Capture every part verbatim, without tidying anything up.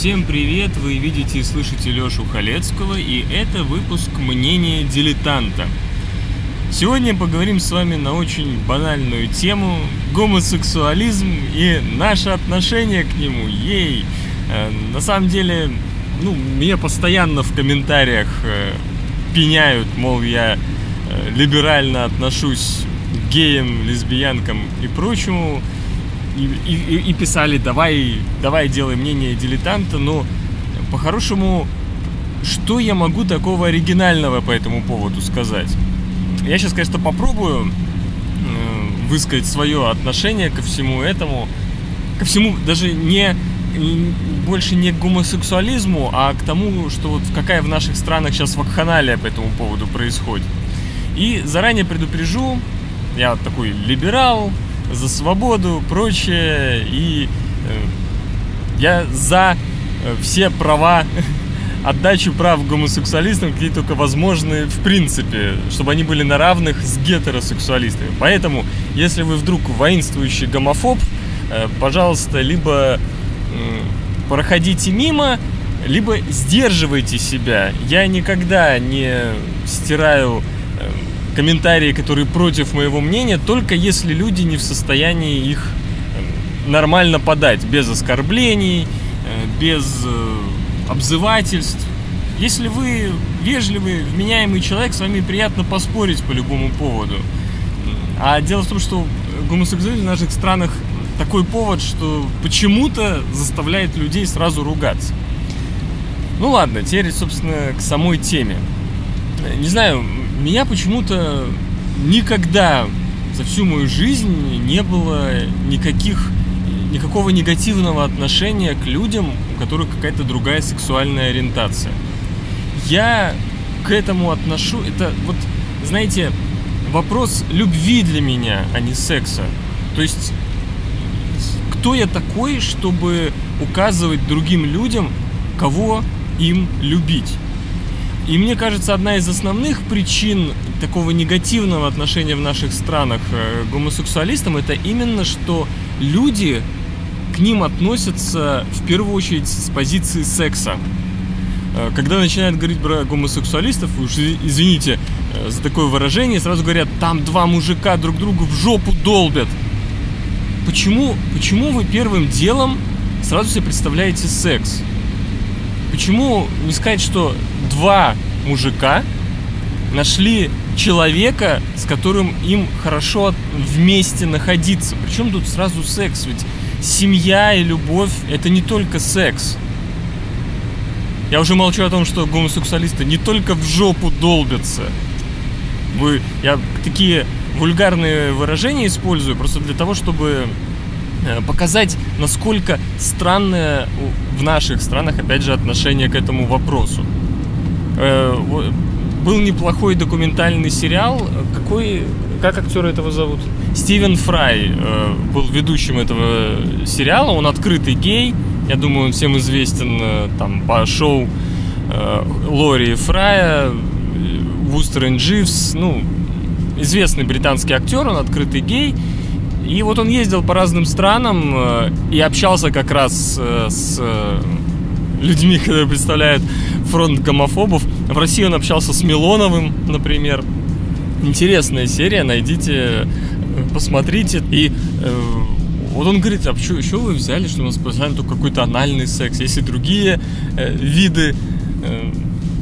Всем привет! Вы видите и слышите Лёшу Халецкого, и это выпуск «Мнение дилетанта». Сегодня поговорим с вами на очень банальную тему – гомосексуализм и наше отношение к нему. Ей! На самом деле, ну, меня постоянно в комментариях пеняют, мол, я либерально отношусь к геям, лесбиянкам и прочему. И, и, и писали, давай, давай делай мнение дилетанта, но по-хорошему, что я могу такого оригинального по этому поводу сказать? Я сейчас, конечно, попробую э, высказать свое отношение ко всему этому, ко всему даже не, больше не к гомосексуализму, а к тому, что вот какая в наших странах сейчас вакханалия по этому поводу происходит. И заранее предупрежу, я вот такой либерал, за свободу, прочее, и э, я за э, все права, отдачу прав гомосексуалистам, какие только возможны, в принципе, чтобы они были на равных с гетеросексуалистами. Поэтому, если вы вдруг воинствующий гомофоб, э, пожалуйста, либо э, проходите мимо, либо сдерживайте себя. Я никогда не стираю комментарии, которые против моего мнения, только если люди не в состоянии их нормально подать, без оскорблений, без обзывательств. Если вы вежливый, вменяемый человек, с вами приятно поспорить по любому поводу. А дело в том, что гомосексуализм в наших странах такой повод, что почему-то заставляет людей сразу ругаться. Ну ладно, теперь, собственно, к самой теме. Не знаю, меня почему-то никогда за всю мою жизнь не было никаких, никакого негативного отношения к людям, у которых какая-то другая сексуальная ориентация. Я к этому отношу... Это вот, знаете, вопрос любви для меня, а не секса. То есть, кто я такой, чтобы указывать другим людям, кого им любить? И мне кажется, одна из основных причин такого негативного отношения в наших странах к гомосексуалистам, это именно, что люди к ним относятся в первую очередь с позиции секса. Когда начинают говорить про гомосексуалистов, уж извините за такое выражение, сразу говорят, там два мужика друг другу в жопу долбят. Почему, почему вы первым делом сразу себе представляете секс? Почему не сказать, что два мужика нашли человека, с которым им хорошо вместе находиться? Причем тут сразу секс? Ведь семья и любовь – это не только секс. Я уже молчу о том, что гомосексуалисты не только в жопу долбятся. Вы, я такие вульгарные выражения использую просто для того, чтобы показать, насколько странное в наших странах, опять же, отношение к этому вопросу. Был неплохой документальный сериал. Какой, как актера этого зовут? Стивен Фрай был ведущим этого сериала. Он открытый гей. Я думаю, он всем известен там по шоу Лори и Фрая, Вустер и Дживс. Ну, известный британский актер, он открытый гей. И вот он ездил по разным странам и общался как раз с людьми, которые представляют фронт гомофобов. В России он общался с Милановым, например. Интересная серия, найдите, посмотрите. И э, вот он говорит, а почему еще вы взяли, что у нас постоянно только какой-то анальный секс? Есть и другие э, виды э,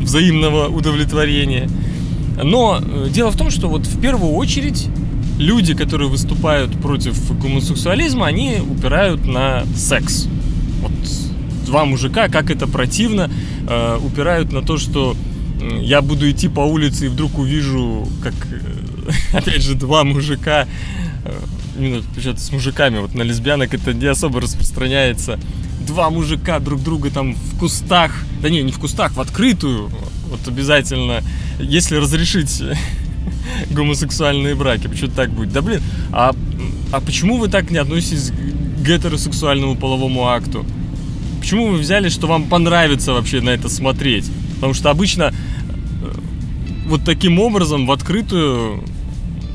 взаимного удовлетворения. Но дело в том, что вот в первую очередь люди, которые выступают против гомосексуализма, они упирают на секс. Вот два мужика, как это противно, э, упирают на то, что я буду идти по улице и вдруг увижу, как, э, опять же, два мужика, э, именно с мужиками, вот на лесбиянок это не особо распространяется, два мужика друг друга там в кустах, да не, не в кустах, в открытую, вот обязательно, если разрешить гомосексуальные браки, почему так будет? Да блин, а, а почему вы так не относитесь к гетеросексуальному половому акту? Почему вы взяли, что вам понравится вообще на это смотреть? Потому что обычно вот таким образом в открытую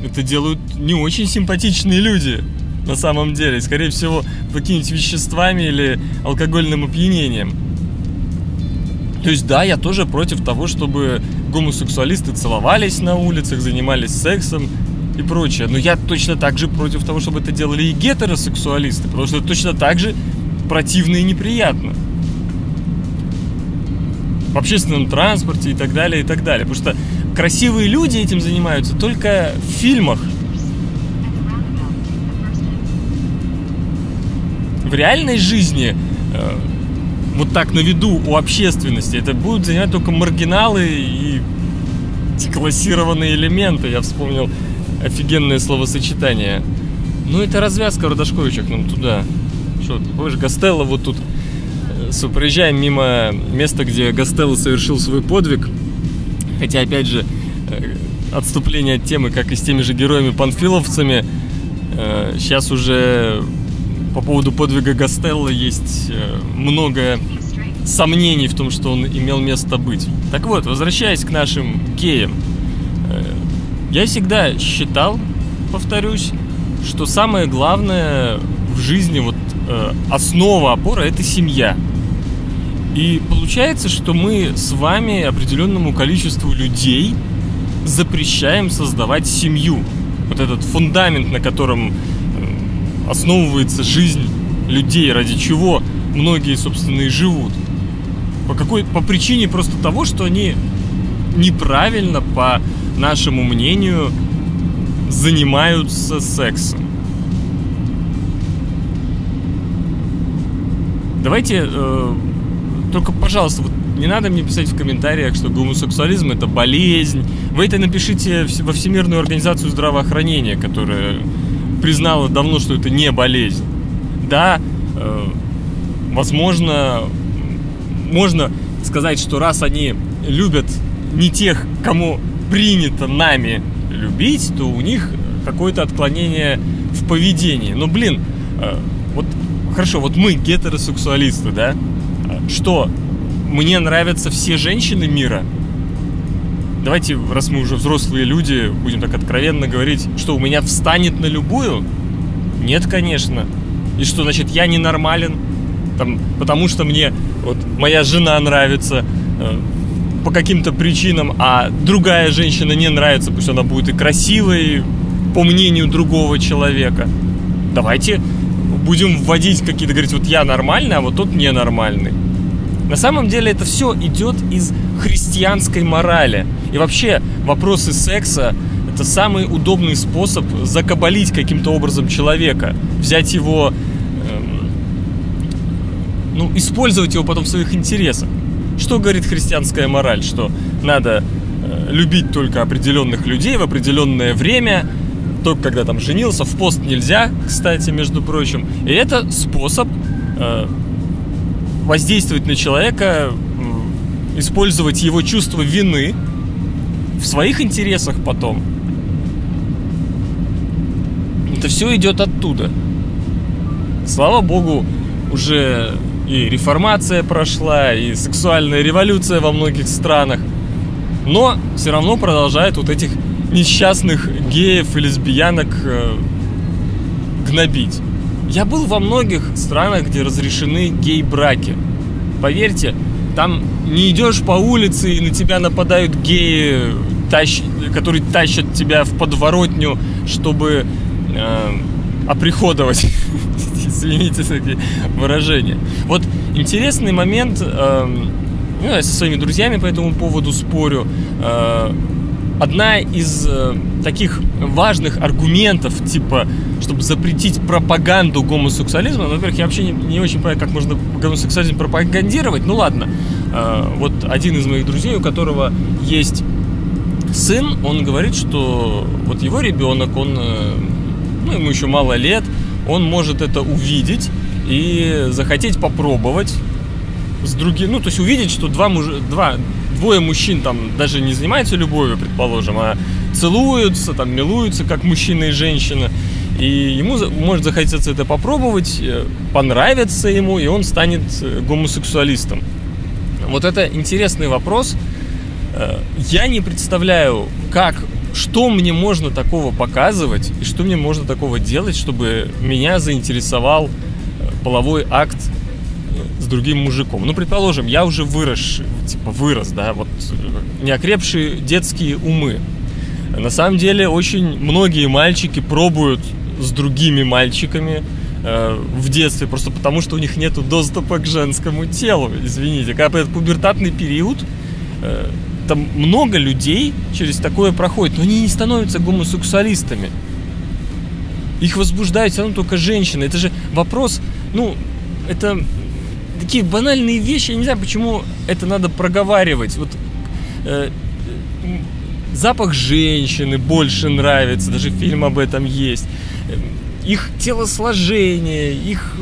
это делают не очень симпатичные люди на самом деле. Скорее всего, какими-нибудь веществами или алкогольным опьянением. То есть, да, я тоже против того, чтобы гомосексуалисты целовались на улицах, занимались сексом и прочее. Но я точно так же против того, чтобы это делали и гетеросексуалисты, потому что это точно так же противно и неприятно. В общественном транспорте и так далее, и так далее. Потому что красивые люди этим занимаются только в фильмах. В реальной жизни э, вот так на виду у общественности это будут занимать только маргиналы и деклассированные элементы. Я вспомнил офигенное словосочетание. Ну, это развязка Родашковичах нам туда. Что, помнишь, Гастелло вот тут. Проезжаем мимо места, где Гастелло совершил свой подвиг. Хотя, опять же, отступление от темы, как и с теми же героями-панфиловцами, сейчас уже по поводу подвига Гастелло есть много сомнений в том, что он имел место быть. Так вот, возвращаясь к нашим геям, я всегда считал, повторюсь, что самое главное в жизни, вот основа, опора — это семья. И получается, что мы с вами определенному количеству людей запрещаем создавать семью. Вот этот фундамент, на котором основывается жизнь людей, ради чего многие, собственно, и живут. По какой, по причине просто того, что они неправильно, по нашему мнению, занимаются сексом. Давайте, э, только, пожалуйста, вот не надо мне писать в комментариях, что гомосексуализм – это болезнь. Вы это напишите во Всемирную организацию здравоохранения, которая признала давно, что это не болезнь. Да, э, возможно, можно сказать, что раз они любят не тех, кому принято нами любить, то у них какое-то отклонение в поведении. Но, блин, э, вот... Хорошо, вот мы гетеросексуалисты, да? Что, мне нравятся все женщины мира? Давайте, раз мы уже взрослые люди, будем так откровенно говорить, что у меня встанет на любую? Нет, конечно. И что, значит, я ненормален? Там, потому что мне вот моя жена нравится э, по каким-то причинам, а другая женщина не нравится, пусть она будет и красивой, по мнению другого человека. Давайте... будем вводить какие-то, говорить, вот я нормальный, а вот тот ненормальный. На самом деле это все идет из христианской морали. И вообще вопросы секса – это самый удобный способ закабалить каким-то образом человека, взять его, эм, ну, использовать его потом в своих интересах. Что говорит христианская мораль? Что надо э, любить только определенных людей в определенное время, только когда там женился, в пост нельзя, кстати, между прочим. И это способ э, воздействовать на человека, э, использовать его чувство вины в своих интересах потом. Это все идет оттуда. Слава богу, уже и реформация прошла, и сексуальная революция во многих странах, но все равно продолжает вот этих несчастных геев и лесбиянок э, гнобить. Я был во многих странах, где разрешены гей-браки. Поверьте, там не идешь по улице, и на тебя нападают геи, тащ... которые тащат тебя в подворотню, чтобы э, оприходовать. Извините за такие выражения. Вот интересный момент. Э, ну, я со своими друзьями по этому поводу спорю. Э, Одна из э, таких важных аргументов, типа, чтобы запретить пропаганду гомосексуализма, во-первых, я вообще не, не очень понимаю, как можно гомосексуализм пропагандировать, ну ладно. Э, вот один из моих друзей, у которого есть сын, он говорит, что вот его ребенок, он, э, ну, ему еще мало лет, он может это увидеть и захотеть попробовать с другим, ну, то есть увидеть, что два мужа, два... двое мужчин там даже не занимаются любовью, предположим, а целуются, там милуются, как мужчина и женщина. И ему может захотеться это попробовать, понравится ему, и он станет гомосексуалистом. Вот это интересный вопрос. Я не представляю, как, что мне можно такого показывать и что мне можно такого делать, чтобы меня заинтересовал половой акт другим мужиком. Ну, предположим, я уже выросший, типа вырос, да, вот неокрепшие детские умы. На самом деле очень многие мальчики пробуют с другими мальчиками э, в детстве, просто потому что у них нет доступа к женскому телу, извините. Когда этот пубертатный период, э, там много людей через такое проходит, но они не становятся гомосексуалистами. Их возбуждают все равно только женщины. Это же вопрос, ну, это такие банальные вещи. Я не знаю, почему это надо проговаривать. Вот э, запах женщины больше нравится, даже фильм об этом есть. Их телосложение, их...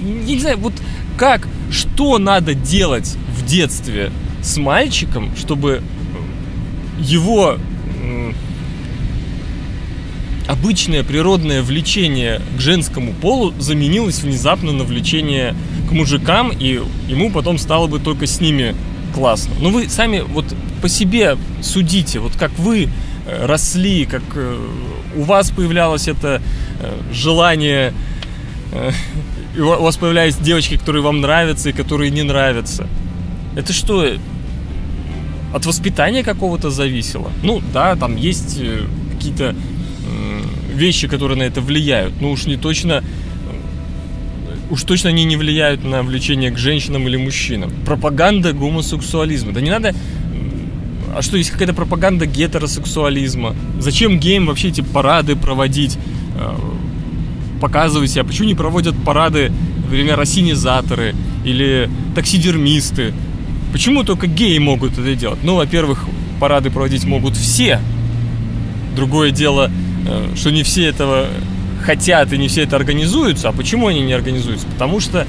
Я не знаю, вот как, что надо делать в детстве с мальчиком, чтобы его... Э, обычное природное влечение к женскому полу заменилось внезапно на влечение к мужикам, и ему потом стало бы только с ними классно. Но вы сами вот по себе судите, вот как вы росли, как у вас появлялось это желание, у вас появлялись девочки, которые вам нравятся и которые не нравятся. Это что, от воспитания какого-то зависело? Ну да, там есть какие-то вещи, которые на это влияют, но уж не точно, уж точно они не влияют на влечение к женщинам или мужчинам. Пропаганда гомосексуализма. Да не надо... А что, есть какая-то пропаганда гетеросексуализма? Зачем геям вообще эти парады проводить, показывать себя? Почему не проводят парады, например, ассенизаторы или таксидермисты? Почему только геи могут это делать? Ну, во-первых, парады проводить могут все. Другое дело, что не все этого хотят и не все это организуются. А почему они не организуются? Потому что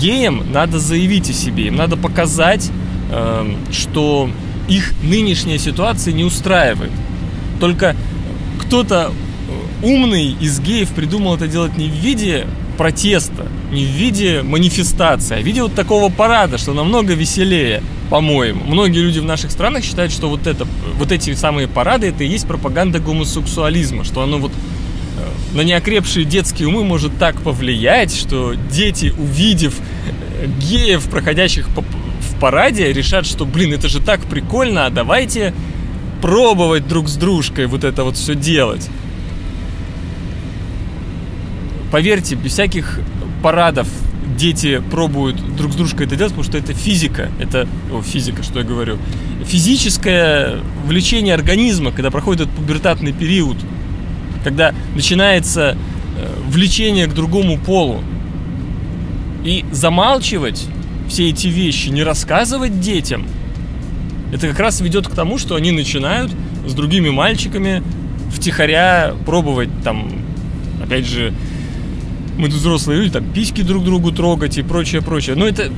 геям надо заявить о себе, им надо показать, что их нынешняя ситуация не устраивает. Только кто-то умный из геев придумал это делать не в виде протеста, не в виде манифестации, а в виде вот такого парада, что намного веселее, по-моему. Многие люди в наших странах считают, что вот, это, вот эти самые парады, это и есть пропаганда гомосексуализма, что оно вот на неокрепшие детские умы может так повлиять, что дети, увидев геев, проходящих в параде, решат, что, блин, это же так прикольно, а давайте пробовать друг с дружкой вот это вот все делать. Поверьте, без всяких парадов дети пробуют друг с дружкой это делать, потому что это физика. Это... О, физика, что я говорю. Физическое влечение организма, когда проходит этот пубертатный период, когда начинается влечение к другому полу. И замалчивать все эти вещи, не рассказывать детям, это как раз ведет к тому, что они начинают с другими мальчиками втихаря пробовать там, опять же, мы тут взрослые люди, там, письки друг другу трогать и прочее, прочее. Но это...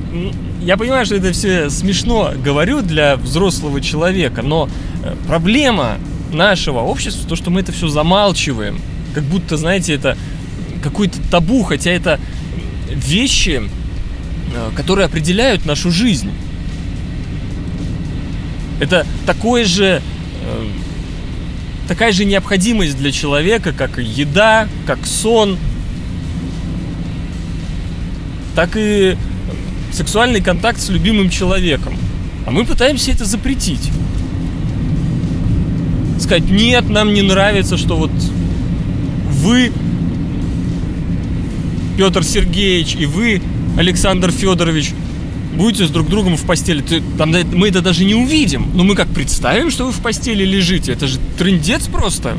Я понимаю, что это все смешно говорю для взрослого человека, но проблема нашего общества, то, что мы это все замалчиваем. Как будто, знаете, это какой-то табу, хотя это вещи, которые определяют нашу жизнь. Это такое же... Такая же необходимость для человека, как и еда, как сон, так и сексуальный контакт с любимым человеком. А мы пытаемся это запретить. Сказать, нет, нам не нравится, что вот вы, Петр Сергеевич, и вы, Александр Федорович, будете с друг другом в постели. Ты, там, мы это даже не увидим. Но мы как представим, что вы в постели лежите? Это же трындец просто.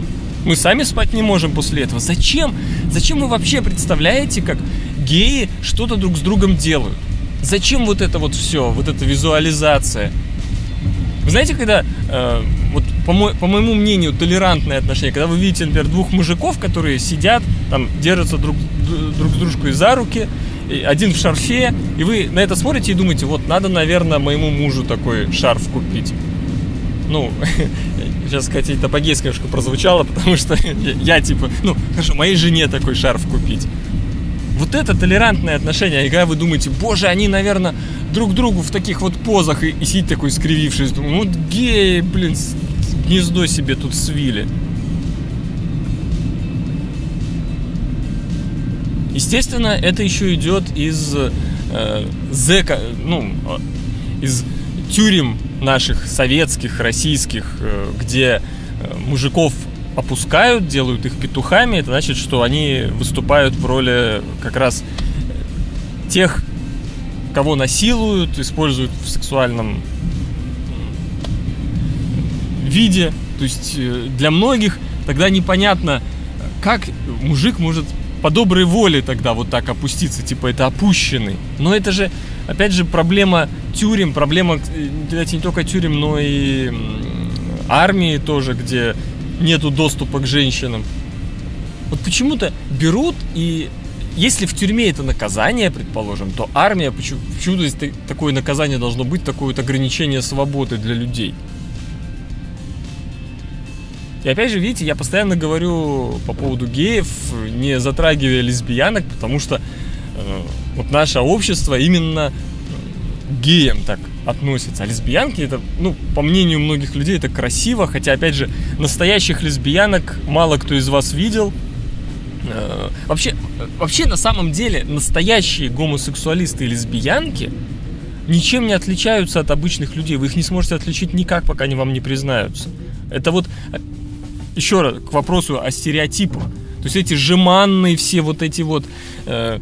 Мы сами спать не можем после этого. Зачем? Зачем вы вообще представляете, как геи что-то друг с другом делают? Зачем вот это вот все, вот эта визуализация? Вы знаете, когда, э, вот по, мо- по моему мнению, толерантное отношение, когда вы видите, например, двух мужиков, которые сидят, там, держатся друг, друг с дружкой за руки, один в шарфе, и вы на это смотрите и думаете, вот надо, наверное, моему мужу такой шарф купить. Ну, сейчас, хотя это по-гейски немножко прозвучало, потому что я, я типа, ну, хорошо, моей жене такой шарф купить. Вот это толерантное отношение, и когда вы думаете, боже, они, наверное, друг другу в таких вот позах, и, и сидит такой скривившись, думаю, вот геи, блин, гнездо себе тут свили. Естественно, это еще идет из э, зэка, ну, из тюрем наших советских, российских, э, где мужиков опускают, делают их петухами, это значит, что они выступают в роли как раз тех, кого насилуют, используют в сексуальном виде. То есть для многих тогда непонятно, как мужик может по доброй воле тогда вот так опуститься, типа это опущенный. Но это же, опять же, проблема тюрем, проблема, кстати, не только тюрем, но и армии тоже, где нету доступа к женщинам. Вот почему-то берут, и если в тюрьме это наказание, предположим, то армия, почему-то если такое наказание должно быть, такое вот ограничение свободы для людей. И опять же, видите, я постоянно говорю по поводу геев, не затрагивая лесбиянок, потому что э, вот наше общество именно к геям так относится. А лесбиянки, это, ну, по мнению многих людей, это красиво, хотя, опять же, настоящих лесбиянок мало кто из вас видел. Э, вообще, вообще, на самом деле, настоящие гомосексуалисты и лесбиянки ничем не отличаются от обычных людей. Вы их не сможете отличить никак, пока они вам не признаются. Это вот... Еще раз к вопросу о стереотипах. То есть эти жеманные все вот эти вот э,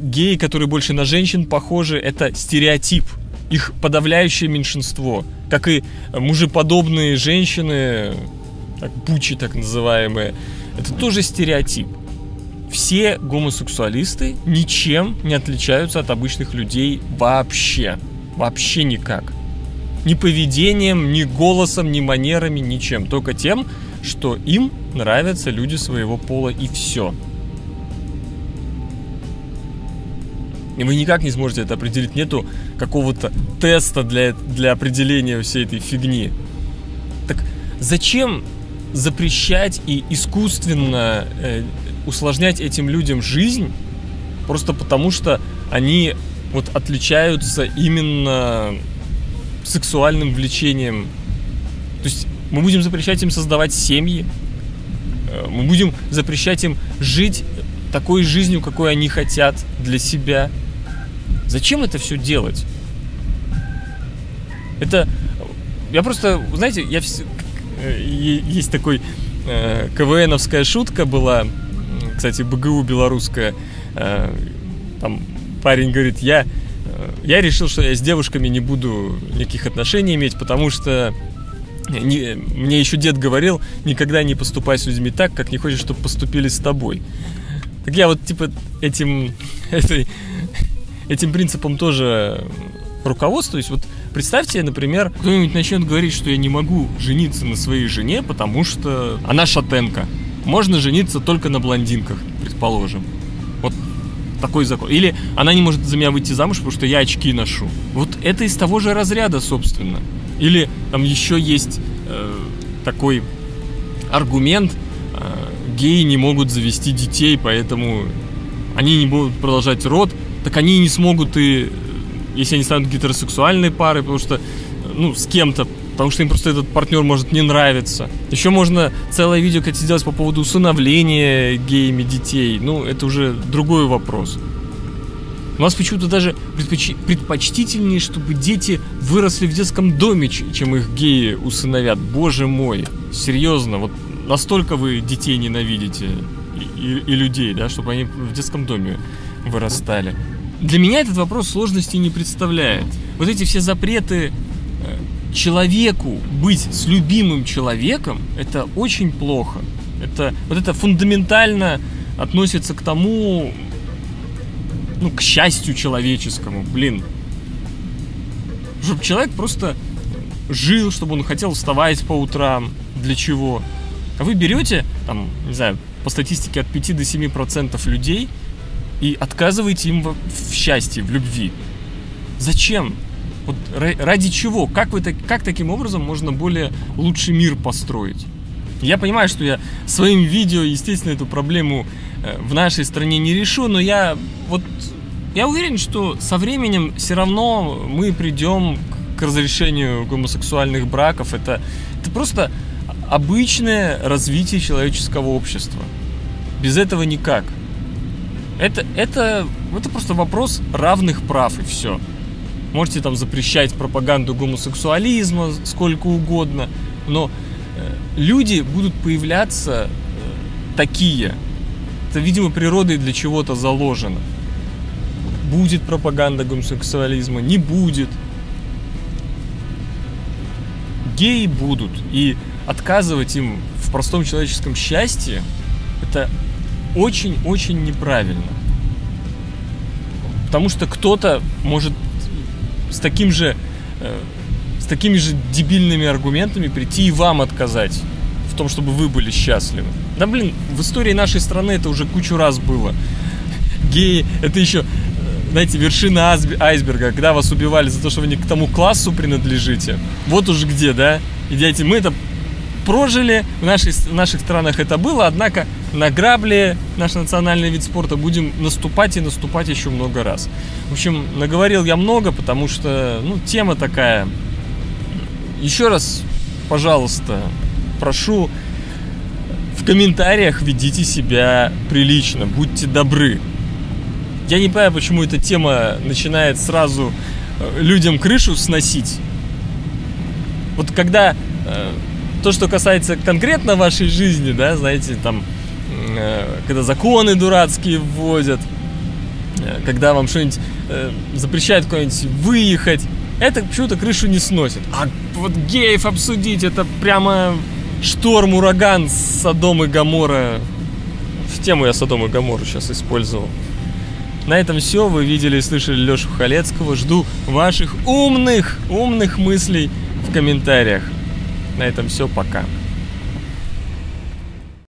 геи, которые больше на женщин похожи, это стереотип. Их подавляющее меньшинство. Как и мужеподобные женщины, так, пучи так называемые, это тоже стереотип. Все гомосексуалисты ничем не отличаются от обычных людей вообще. Вообще никак. Ни поведением, ни голосом, ни манерами, ничем. Только тем, что им нравятся люди своего пола, и все. И вы никак не сможете это определить. Нету какого-то теста для, для определения всей этой фигни. Так зачем запрещать и искусственно э, усложнять этим людям жизнь? Просто потому что они вот отличаются именно сексуальным влечением. То есть мы будем запрещать им создавать семьи. Мы будем запрещать им жить такой жизнью, какой они хотят для себя. Зачем это все делать? Это... Я просто... Знаете, я... есть такой... КВНовская шутка была. Кстати, БГУ белорусская. Там парень говорит, я... Я решил, что я с девушками не буду никаких отношений иметь, потому что... Не, мне еще дед говорил, никогда не поступай с людьми так, как не хочешь, чтобы поступили с тобой. Так я вот типа этим, этой, этим принципом тоже руководствуюсь. Вот представьте, например, кто-нибудь начнет говорить, что я не могу жениться на своей жене, потому что она шатенка. Можно жениться только на блондинках, предположим. Вот такой закон. Или она не может за меня выйти замуж, потому что я очки ношу. Вот это из того же разряда, собственно. Или там еще есть э, такой аргумент, э, геи не могут завести детей, поэтому они не будут продолжать род, так они не смогут и, если они станут гетеросексуальной парой, потому что, ну, с кем-то, потому что им просто этот партнер может не нравиться. Еще можно целое видео, кстати, сделать по поводу усыновления геями детей, ну, это уже другой вопрос. У нас почему-то даже предпоч... предпочтительнее, чтобы дети выросли в детском доме, чем их геи усыновят. Боже мой, серьезно, вот настолько вы детей ненавидите и, и, и людей, да, чтобы они в детском доме вырастали. Для меня этот вопрос сложности не представляет. Вот эти все запреты человеку быть с любимым человеком, это очень плохо. Это, вот это фундаментально относится к тому... Ну, к счастью человеческому, блин. Чтобы человек просто жил, чтобы он хотел вставать по утрам. Для чего? А вы берете, там, не знаю, по статистике от пяти до семи процентов людей и отказываете им в, в счастье, в любви. Зачем? Вот ради чего? Как, вы, как таким образом можно более лучший мир построить? Я понимаю, что я своим видео, естественно, эту проблему в нашей стране не решу, но я вот я уверен, что со временем все равно мы придем к разрешению гомосексуальных браков. Это, это просто обычное развитие человеческого общества. Без этого никак. Это, это, это просто вопрос равных прав, и все. Можете там запрещать пропаганду гомосексуализма сколько угодно, но люди будут появляться такие. Это, видимо, природой для чего-то заложено. Будет пропаганда гомосексуализма, не будет. Геи будут. И отказывать им в простом человеческом счастье — это очень-очень неправильно. Потому что кто-то может с таким же, с такими же дебильными аргументами прийти и вам отказать в том, чтобы вы были счастливы. Да блин, в истории нашей страны это уже кучу раз было. Геи — это еще, знаете, вершина айсберга, когда вас убивали за то, что вы не к тому классу принадлежите. Вот уж где, да? И дети, мы это прожили, в, нашей, в наших странах это было, однако на грабли, наш национальный вид спорта, будем наступать и наступать еще много раз. В общем, наговорил я много, потому что, ну, тема такая. Еще раз, пожалуйста, прошу, в комментариях ведите себя прилично, будьте добры. Я не понимаю, почему эта тема начинает сразу людям крышу сносить. Вот когда э, то, что касается конкретно вашей жизни, да, знаете, там, э, когда законы дурацкие вводят, э, когда вам что-нибудь э, запрещают куда-нибудь выехать, это почему-то крышу не сносит. А вот геев обсудить — это прямо шторм, ураган, Содом и Гоморра. В тему я Содом и Гоморру сейчас использовал. На этом все. Вы видели и слышали Лёшу Халецкого. Жду ваших умных, умных мыслей в комментариях. На этом все. Пока.